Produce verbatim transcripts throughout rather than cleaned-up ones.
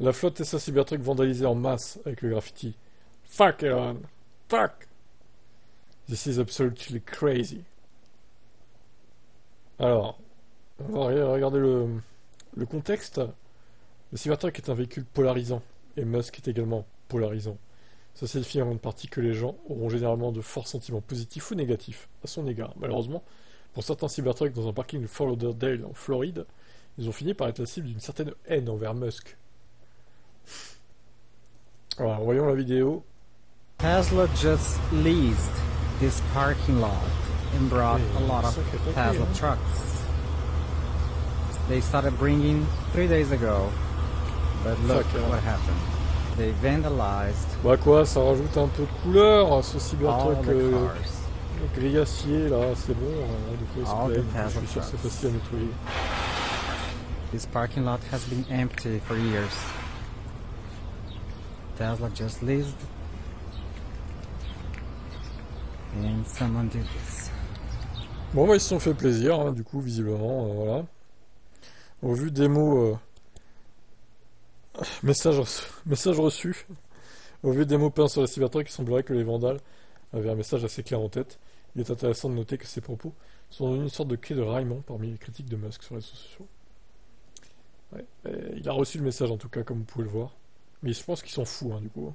La flotte Tesla Cybertruck vandalisée en masse avec le graffiti. Fuck Elon! Fuck! This is absolutely crazy. Alors, on va regarder le, le contexte. Le Cybertruck est un véhicule polarisant, et Musk est également polarisant. Ça signifie en grande partie que les gens auront généralement de forts sentiments positifs ou négatifs à son égard. Malheureusement, pour certains Cybertruck dans un parking de Fort Lauderdale en Floride, ils ont fini par être la cible d'une certaine haine envers Musk. Alors, voyons la vidéo. Tesla just leased this parking lot and brought a lot of Tesla trucks. They started bringing three days ago, but look what happened. They vandalized. Bah quoi, ça rajoute un peu de couleur, ce Cybertruck euh, grillacier là, c'est bon, hein, de quoi je suis sûr que c'est facile à nettoyer. This parking lot has been empty for years. Tesla just leased, and someone did this. Bon bah ils se sont fait plaisir, hein, du coup visiblement, euh, voilà. Au vu des mots. Euh... Message reçu. Message reçu. Au vu des mots peints sur la Cybertruck, il semblerait que les vandales avaient un message assez clair en tête. Il est intéressant de noter que ces propos sont devenus une sorte de clé de raillement parmi les critiques de Musk sur les réseaux sociaux. Ouais. Il a reçu le message en tout cas, comme vous pouvez le voir. Mais je pense qu'ils s'en foutent, hein, du coup.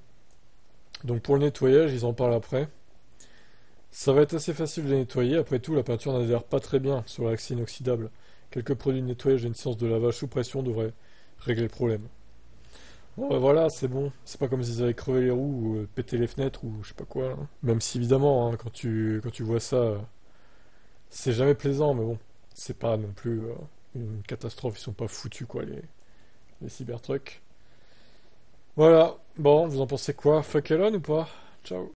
Donc pour le nettoyage, ils en parlent après. Ça va être assez facile de les nettoyer. Après tout, la peinture n'adhère pas très bien sur l'axe inoxydable. Quelques produits de nettoyage et une séance de lavage sous pression devraient régler le problème. Bon, ben voilà, c'est bon. C'est pas comme s'ils avaient crevé les roues ou euh, pété les fenêtres ou je sais pas quoi. Hein. Même si, évidemment, hein, quand, tu, quand tu vois ça, euh, c'est jamais plaisant, mais bon, c'est pas non plus euh, une catastrophe. Ils sont pas foutus, quoi, les, les Cybertrucks. Voilà. Bon, vous en pensez quoi? Fuck Elon ou pas? Ciao.